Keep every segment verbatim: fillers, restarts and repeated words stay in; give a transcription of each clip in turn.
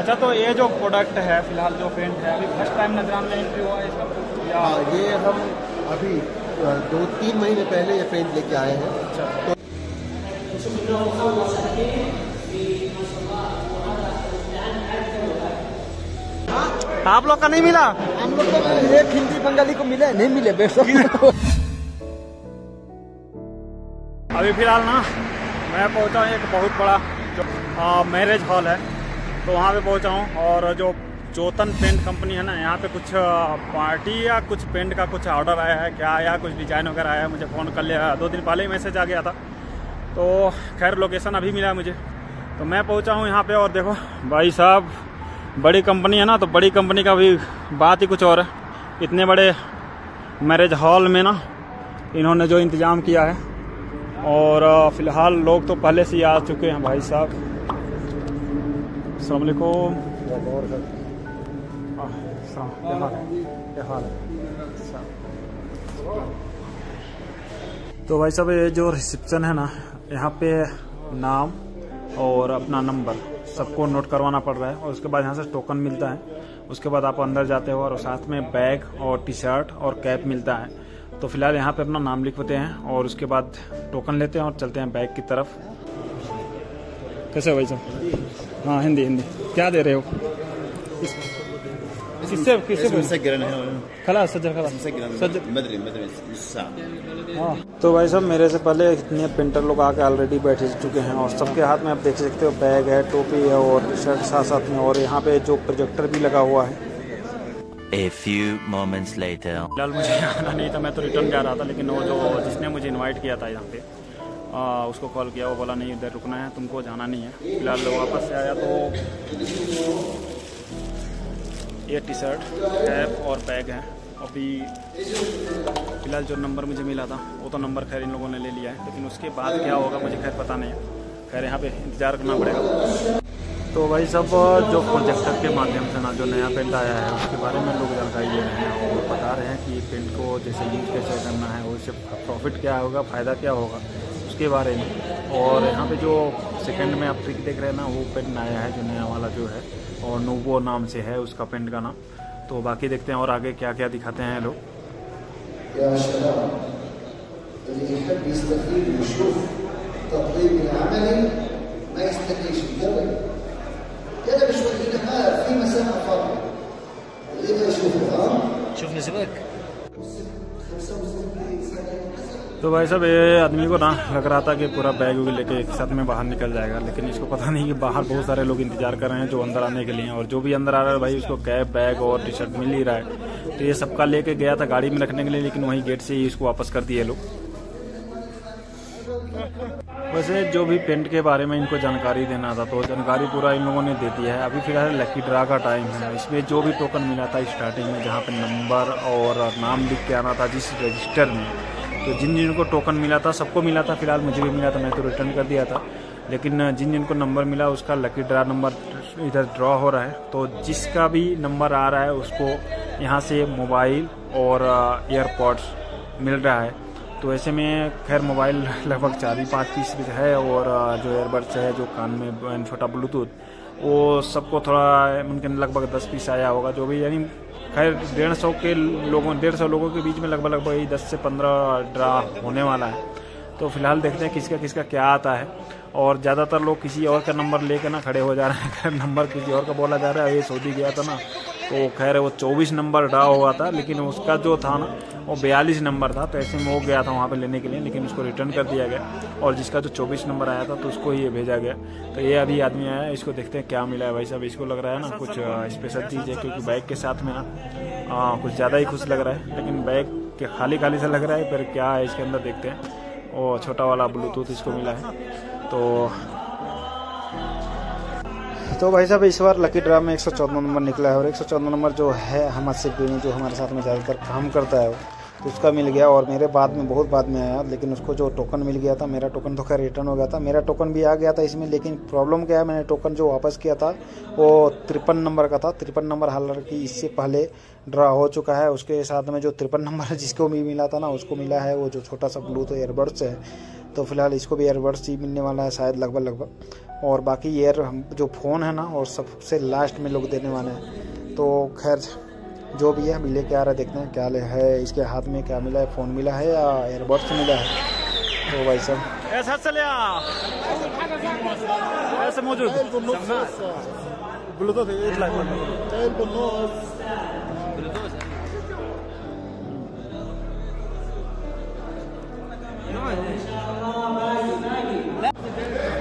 अच्छा, तो ये जो प्रोडक्ट है फिलहाल जो पेंट है अभी फर्स्ट टाइम नजरान में एंट्री हुआ है इसका? या ये हम अभी दो तीन महीने पहले ये पेंट लेके आए हैं। अच्छा, तो आप लोग का नहीं मिला? हम लोग को एक हिंदी बंगाली को मिले, नहीं मिले बेशक। अभी फिलहाल ना मैं पहुंचा हूं एक बहुत बड़ा जो मैरिज हॉल है, तो वहां पे पहुंचा हूं और जो जोतन पेंट कंपनी है ना, यहाँ पे कुछ पार्टी या कुछ पेंट का कुछ ऑर्डर आया है क्या, या कुछ डिजाइन वगैरह आया है। मुझे फ़ोन कर लिया, दो दिन पहले ही मैसेज आ गया था, तो खैर लोकेशन अभी मिला मुझे, तो मैं पहुँचा हूँ यहाँ पर। और देखो भाई साहब, बड़ी कंपनी है ना, तो बड़ी कंपनी का भी बात ही कुछ और है। इतने बड़े मैरिज हॉल में ना इन्होंने जो इंतज़ाम किया है, और फिलहाल लोग तो पहले से ही आ चुके हैं। भाई साहब अस्सलाम वालेकुम, तो भाई साहब ये जो रिसेप्शन है ना, यहाँ पे नाम और अपना नंबर सबको नोट करवाना पड़ रहा है, और उसके बाद यहाँ से टोकन मिलता है, उसके बाद आप अंदर जाते हो और साथ में बैग और टी शर्ट और कैप मिलता है। तो फिलहाल यहाँ पे अपना नाम लिखवाते हैं और उसके बाद टोकन लेते हैं और चलते हैं बैग की तरफ। कैसे हो भाई साहब? हाँ हिंदी हिंदी। क्या दे रहे हो? किससे किससे खलास हाँ। तो भाई साहब मेरे से पहले इतने पेंटर लोग आके ऑलरेडी बैठ चुके हैं, और सबके हाथ में आप देख सकते हो बैग है, टोपी है और टी शर्ट साथ साथ में, और यहाँ पे जो प्रोजेक्टर भी लगा हुआ है। A few moments later. फिलहाल मुझे आना नहीं था, मैं तो रिटर्न जा रहा था, लेकिन वो जो जिसने मुझे इनवाइट किया था यहाँ पे आ, उसको कॉल किया, वो बोला नहीं इधर रुकना है तुमको, जाना नहीं है। फिलहाल वापस से आया तो ये टी शर्ट कैप और बैग है। अभी फिलहाल जो नंबर मुझे मिला था वो तो नंबर खैर इन लोगों ने ले लिया है, लेकिन उसके बाद क्या होगा मुझे खैर पता नहीं है, खैर यहाँ पर इंतज़ार करना पड़ेगा। तो भाई सब जो प्रोजेक्टर के माध्यम से ना जो नया पेंट आया है उसके बारे में लोग जानकारी दे रहे हैं और बता रहे हैं कि पेंट को जैसे यूज कैसे करना है, उससे प्रॉफिट क्या होगा, फ़ायदा क्या होगा उसके बारे में। और यहाँ पे जो सेकंड में आप ट्रिक देख रहे हैं ना, वो पेंट आया है जो नया वाला जो है, और नोवो नाम से है उसका पेंट का नाम। तो बाकी देखते हैं और आगे क्या क्या दिखाते हैं लोग। انا مش واخدين حاجه في مسافه فاضيه اللي ما يشوفها شوف نسبك तो भाई साहब ये आदमी को ना लग रहा था कि पूरा बैग वैग लेके एक साथ में बाहर निकल जाएगा, लेकिन इसको पता नहीं कि बाहर बहुत सारे लोग इंतजार कर रहे हैं जो अंदर आने के लिए, और जो भी अंदर आ रहा है भाई उसको कैब बैग और टी शर्ट मिल ही रहा है। तो ये सबका लेके गया था गाड़ी में रखने के लिए, लेकिन वहीं गेट से ही इसको वापस कर दिए लोग। वैसे जो भी पेंट के बारे में इनको जानकारी देना था तो जानकारी पूरा इन लोगों ने दे दी है। अभी फिलहाल लकी ड्रा का टाइम है, इसमें जो भी टोकन मिला था स्टार्टिंग में जहाँ पे नंबर और नाम लिख के आना था जिस रजिस्टर में, तो जिन जिन को टोकन मिला था सबको मिला था, फिलहाल मुझे भी मिला था, मैं तो रिटर्न कर दिया था। लेकिन जिन जिनको नंबर मिला उसका लकी ड्रा नंबर इधर ड्रॉ हो रहा है, तो जिसका भी नंबर आ रहा है उसको यहाँ से मोबाइल और एयरपॉड्स मिल रहा है। तो ऐसे में खैर मोबाइल लगभग चार ही पाँच पीस भी है, और जो एयरबड्स है जो कान में छोटा ब्लूटूथ वो सबको थोड़ा मुमकिन लगभग दस पीस आया होगा जो भी, यानी खैर डेढ़ सौ के लोगों डेढ़ सौ लोगों के बीच में लगभग लगभग यही दस से पंद्रह ड्रा होने वाला है। तो फिलहाल देखते हैं किसका किसका क्या आता है, और ज़्यादातर लोग किसी और का नंबर ले कर ना खड़े हो जा रहे हैं, खैर नंबर किसी और का बोला जा रहा है। ये सऊदी गया था ना, तो खैर वो चौबीस नंबर ड्रा हुआ था, लेकिन उसका जो था ना वो बयालीस नंबर था, तो ऐसे में वो गया था वहाँ पे लेने के लिए, लेकिन उसको रिटर्न कर दिया गया, और जिसका जो चौबीस नंबर आया था तो उसको ये भेजा गया। तो ये अभी आदमी आया, इसको देखते हैं क्या मिला है। भाई साहब इसको लग रहा है ना कुछ स्पेशल चीज़ है, क्योंकि बैग के साथ में ना आ, कुछ ज़्यादा ही खुश लग रहा है, लेकिन बैग के खाली खाली सा लग रहा है, पर क्या है इसके अंदर देखते हैं। और छोटा वाला ब्लूटूथ इसको मिला है। तो तो भाई साहब इस बार लकी ड्रा में एक सौ चौदह नंबर निकला है, और एक सौ चौदह नंबर जो है हम हमारे जो हमारे साथ में ज़्यादातर काम करता है तो उसका मिल गया, और मेरे बाद में बहुत बाद में आया, लेकिन उसको जो टोकन मिल गया था, मेरा टोकन तो खैर रिटर्न हो गया था, मेरा टोकन भी आ गया था इसमें। लेकिन प्रॉब्लम क्या है, मैंने टोकन जो वापस किया था वो तिरपन नंबर का था, तिरपन नंबर हालांकि इससे पहले ड्रा हो चुका है। उसके साथ में जो तिरपन नंबर जिसको भी मिला था ना उसको मिला है वो जो छोटा सा ब्लूटूथ एयरबड्स है, तो फिलहाल इसको भी एयरबड्स ही मिलने वाला है शायद लगभग लगभग। और बाकी ईयर हम जो फ़ोन है ना और सबसे लास्ट में लोग देने वाले हैं। तो खैर जो भी है हम लेके आ रहे देखते हैं क्या ले है इसके हाथ में, क्या मिला है, फ़ोन मिला है या एयरबड्स मिला है। तो भाई साहब ऐसा चले ऐसे मौजूद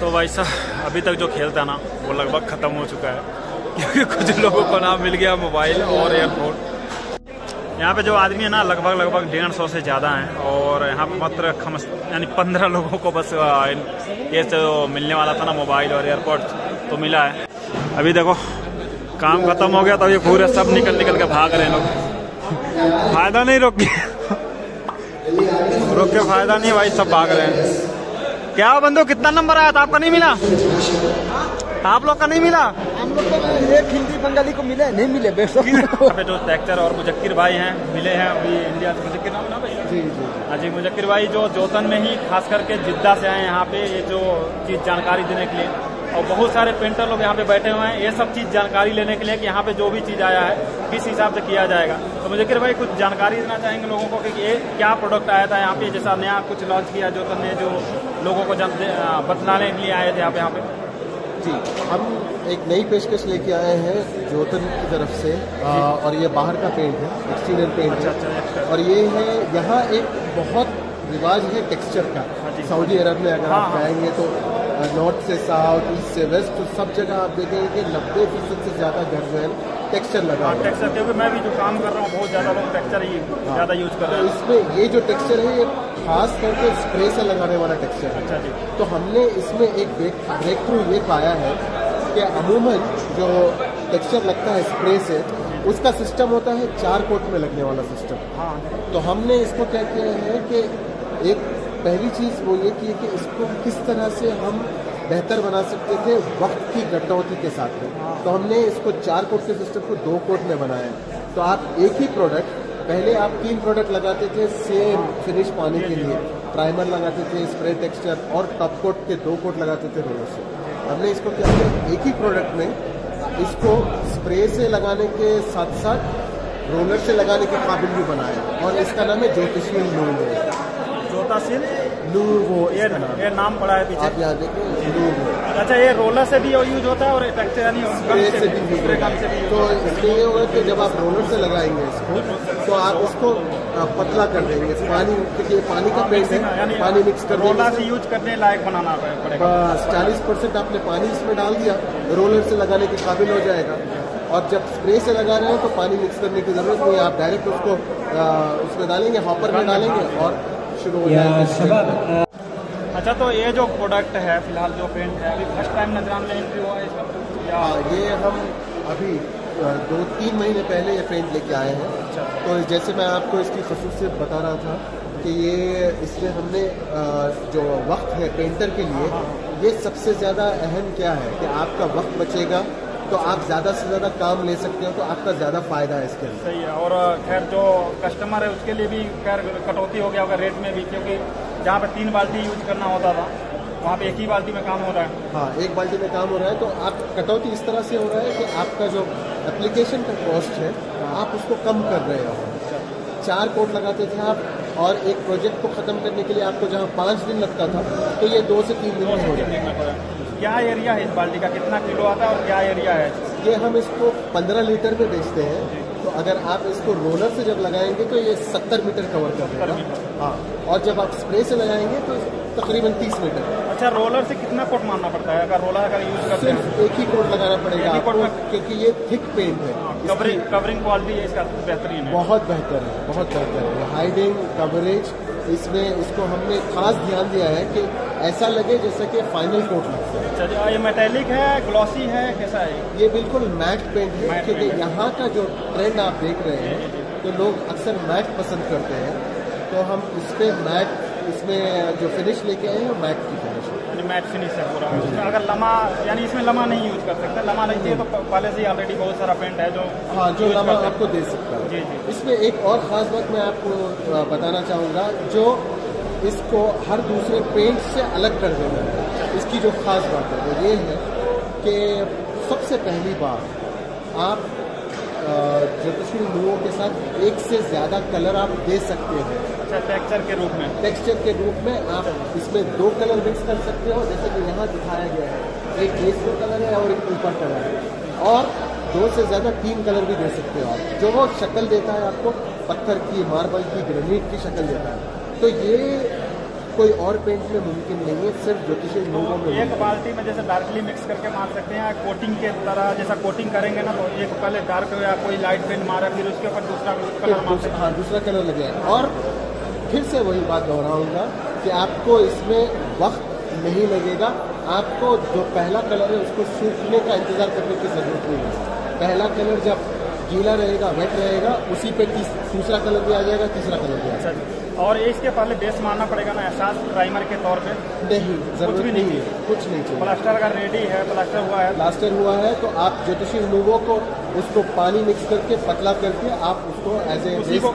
तो भाई साहब अभी तक जो खेल था ना वो लगभग ख़त्म हो चुका है क्योंकि कुछ लोगों को ना मिल गया मोबाइल और एयरफोन। यहाँ पे जो आदमी है ना लगभग लगभग डेढ़ सौ से ज़्यादा हैं और यहाँ पर मात्र खम यानी पंद्रह लोगों को बस ये जो मिलने वाला था ना मोबाइल और एयरपोर्ट तो मिला है। अभी देखो काम खत्म हो गया तो ये पूरे सब निकल निकल के भाग रहे हैं लोग, फायदा नहीं रोक रोक के फायदा नहीं भाई, सब भाग रहे हैं। क्या बंदो कितना नंबर आया था आपका, नहीं मिला आप लोग का, नहीं मिला हम लोग को, एक हिंदी बंगाली को मिले नहीं मिले जो ट्रैक्टर और मुजक्किर भाई हैं मिले हैं अभी इंडिया से। मुजक्किर नाम ना भाई, जी जी हाँ जी मुजक्किर भाई जो जोतन में ही खास करके जिद्दा से आए यहाँ पे ये जो चीज़ जानकारी देने के लिए, और बहुत सारे पेंटर लोग यहाँ पे बैठे हुए हैं ये सब चीज़ जानकारी लेने के लिए कि यहाँ पे जो भी चीज़ आया है किस हिसाब से किया जाएगा। तो मुजक्किर भाई कुछ जानकारी देना चाहेंगे लोगों को कि ये क्या प्रोडक्ट आया था यहाँ पे, जैसा नया कुछ लॉन्च किया जो तुमने जो लोगों को बतलाने के लिए आए थे आप यहाँ पे। जी हम एक नई पेशकश लेके आए हैं जोतन की तरफ से आ, और ये बाहर का पेंट है, एक्सटीरियर पेंट है। अच्छा, अच्छा। और ये है यहाँ एक बहुत रिवाज है टेक्सचर का, सऊदी अरब में अगर आप जाएंगे तो नॉर्थ से साउथ, ईस्ट से वेस्ट, तो सब जगह आप देखेंगे कि नब्बे फीसद से ज़्यादा घर में टेक्सचर लगा हुआ है। टेक्सचर क्योंकि मैं भी जो काम कर रहा हूँ बहुत ज़्यादा लोग टेक्सचर ही ज़्यादा यूज कर रहे हैं। इसमें ये जो टेक्सचर है ये खास करके स्प्रे से लगाने वाला टेक्सचर है। अच्छा जी। तो हमने इसमें एक ब्रेक थ्रू ये पाया है कि अमूमन जो टेक्सचर लगता है स्प्रे से उसका सिस्टम होता है चार कोट में लगने वाला सिस्टम। हाँ। तो हमने इसको क्या किया है कि एक पहली चीज़ वो ये की कि इसको किस तरह से हम बेहतर बना सकते थे वक्त की कटौती के साथ में। हाँ। तो हमने इसको चार कोट के सिस्टम को दो कोट में बनाया। तो आप एक ही प्रोडक्ट, पहले आप तीन प्रोडक्ट लगाते थे सेम फिनिश पाने के लिए, प्राइमर लगाते थे, स्प्रे टेक्सचर और टॉप कोट के दो कोट लगाते थे रोडों से। हमने इसको क्या किया एक ही प्रोडक्ट में इसको स्प्रे से लगाने के साथ साथ रोलर से लगाने के काबिल भी बनाया और इसका नाम है जोतन नोवो। जोतन नोवो ये ये नाम पड़ा है पीछे आप यहाँ देखें नोवो। अच्छा ये रोलर से भी यूज होता है और टेक्सचर यानी स्प्रे से भी, तो इसलिए ये होगा कि जब आप रोलर से लगाएंगे इसको तो आप उसको पतला कर देंगे, पानी क्योंकि पानी का पेंट है, पानी मिक्स कर देंगे, रोलर से यूज करने लायक बनाना पड़ेगा। बस चालीस परसेंट आपने पानी इसमें डाल दिया, रोलर से लगाने के काबिल हो जाएगा। और जब स्प्रे से लगा रहे हो तो पानी मिक्स करने की जरूरत नहीं, आप डायरेक्ट उसको उसमें डालेंगे, हॉपर में डालेंगे और शुरू हो जाएगा। अच्छा तो ये जो प्रोडक्ट है फिलहाल जो पेंट है अभी फर्स्ट टाइम नजरान में एंट्री हुआ है इसका, ये हम अभी दो तीन महीने पहले ये पेंट लेके आए हैं। अच्छा। तो जैसे मैं आपको इसकी खसूसियत बता रहा था कि ये इसमें हमने जो वक्त है पेंटर के लिए ये सबसे ज़्यादा अहम क्या है कि आपका वक्त बचेगा तो आप ज़्यादा से ज़्यादा काम ले सकते हो, तो आपका ज़्यादा फायदा है इसके लिए। सही है। और खैर जो कस्टमर है उसके लिए भी खैर कटौती हो गया होगा रेट में भी, क्योंकि जहाँ पर तीन बाल्टी यूज करना होता था वहाँ पे एक ही बाल्टी में काम हो रहा है। हाँ एक बाल्टी में काम हो रहा है, तो आप कटौती इस तरह से हो रहा है कि आपका जो एप्लीकेशन का कॉस्ट है आप उसको कम कर रहे हो। चार कोट लगाते थे आप और एक प्रोजेक्ट को ख़त्म करने के लिए आपको जहाँ पाँच दिन लगता था तो ये दो से तीन दिन में हो जाएगा। क्या एरिया है इस बाल्टी का, कितना किलो आता है और क्या एरिया है? ये हम इसको पंद्रह लीटर में बेचते हैं, तो अगर आप इसको रोलर से जब लगाएंगे तो ये सत्तर मीटर कवर कर देगा। हाँ और जब आप स्प्रे से लगाएंगे तो तकरीबन तीस मीटर। अच्छा रोलर से कितना कोट मारना पड़ता है अगर रोलर अगर यूज करते हैं? सिर्फ एक ही कोट लगाना पड़ेगा आपको क्योंकि ये थिक पेंट है। कवरिंग कवरिंग क्वालिटी इसका बेहतरीन है, बहुत बेहतर है, बहुत बेहतर है, हाइडिंग कवरेज इसमें इसको हमने खास ध्यान दिया है कि ऐसा लगे जैसे कि फाइनल कोट लगता है। अच्छा ये मेटेलिक है, ग्लॉसी है, कैसा है? ये बिल्कुल मैट पेंट है क्योंकि यहाँ का जो ट्रेंड आप देख रहे हैं तो लोग अक्सर मैट पसंद करते हैं, तो हम इस पर मैट इसमें जो फिनिश लेके आए हैं मैट की फिनिश है, मैट फिनिश है पूरा। अगर लम्हा यानी इसमें लम्हा नहीं यूज कर सकता, लम्हा नहीं चाहिए तो पहले से ऑलरेडी बहुत सारा पेंट है जो हाँ जो लम्हा आपको दे सकता है। इसमें एक और ख़ास बात मैं आपको बताना चाहूँगा, जो इसको हर दूसरे पेंट से अलग कर देना है। इसकी जो ख़ास बात है वो ये है कि सबसे पहली बात आप जोटुन नोवो के साथ एक से ज़्यादा कलर आप दे सकते हैं। अच्छा, टेक्सचर के रूप में टेक्सचर के रूप में आप इसमें दो कलर मिक्स कर सकते हो, जैसे कि यहाँ दिखाया गया है, एक बेस में कलर है और एक ऊपर कलर है, और दो से ज़्यादा तीन कलर भी दे सकते हो आप। जो वो शक्ल देता है आपको पत्थर की, मार्बल की, ग्रेनाइट की शक्ल देता है, तो ये कोई और पेंट में मुमकिन नहीं है, सिर्फ जोटुन नोवो में। एक बाल्टी में जैसे डार्कली मिक्स करके मार सकते हैं, कोटिंग के तरह जैसा कोटिंग करेंगे ना, तो एक पहले डार्क या कोई लाइट पेंट मारा, फिर उसके ऊपर दूसरा कलर मारते हैं। हाँ, दूसरा कलर लगेगा। और फिर से वही बात दोहराऊँगा कि आपको इसमें वक्त नहीं लगेगा, आपको जो पहला कलर है उसको सूखने का इंतज़ार करने की ज़रूरत नहीं है। पहला कलर जब गीला रहेगा, वेट रहेगा, उसी पे दूसरा कलर भी आ जाएगा, तीसरा कलर भी आ जाएगा। और इसके पहले बेस मारना पड़ेगा ना एहसास प्राइमर के तौर पे? नहीं, जरूरत भी नहीं है, कुछ नहीं चाहिए। प्लास्टर का रेडी है, प्लास्टर हुआ है, प्लास्टर हुआ है तो आप जोटुन नोवो को उसको पानी मिक्स करके पतला करके आप उसको एज ए बेस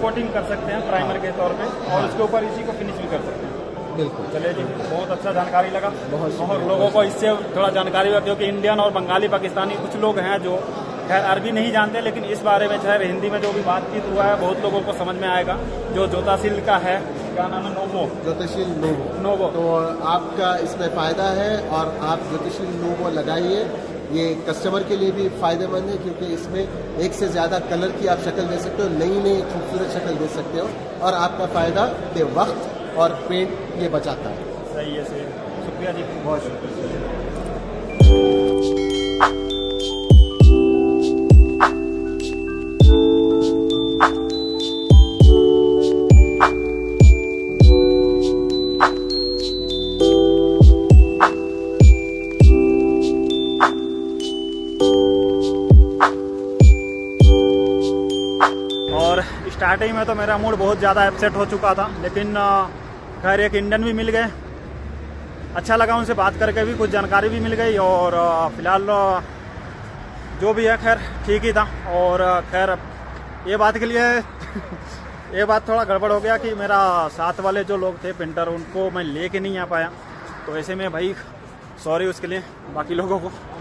कोटिंग कर सकते हैं प्राइमर के तौर पर, और उसके ऊपर इसी को फिनिश भी कर सकते हैं। बिल्कुल, चलिए जी, बहुत अच्छा जानकारी लगा, बहुत और लोगों को इससे थोड़ा जानकारी हुआ, क्योंकि इंडियन और बंगाली पाकिस्तानी कुछ लोग हैं जो खैर अरबी नहीं जानते, लेकिन इस बारे में खैर हिंदी में जो भी बातचीत हुआ है बहुत लोगों को समझ में आएगा। जो जोटुन का है, क्या नाम है, नोवो, जोटुन नोवो नोवो तो आपका इसमें फ़ायदा है, और आप जोटुन नोवो लगाइए, ये कस्टमर के लिए भी फ़ायदेमंद है, क्योंकि इसमें एक से ज़्यादा कलर की आप शक्ल दे सकते हो, नई नई खूबसूरत शक्ल दे सकते हो, और आपका फ़ायदा के वक्त और पेंट ये बचाता है। सही है, सही है, शुक्रिया जी, बहुत शुक्रिया। स्टार्टिंग में तो मेरा मूड बहुत ज़्यादा अपसेट हो चुका था, लेकिन खैर एक इंडियन भी मिल गए, अच्छा लगा, उनसे बात करके भी कुछ जानकारी भी मिल गई, और फिलहाल जो भी है खैर ठीक ही था। और खैर ये बात के लिए ये बात थोड़ा गड़बड़ हो गया कि मेरा साथ वाले जो लोग थे पेंटर, उनको मैं लेके नहीं आ पाया, तो ऐसे में भाई सॉरी उसके लिए बाकी लोगों को।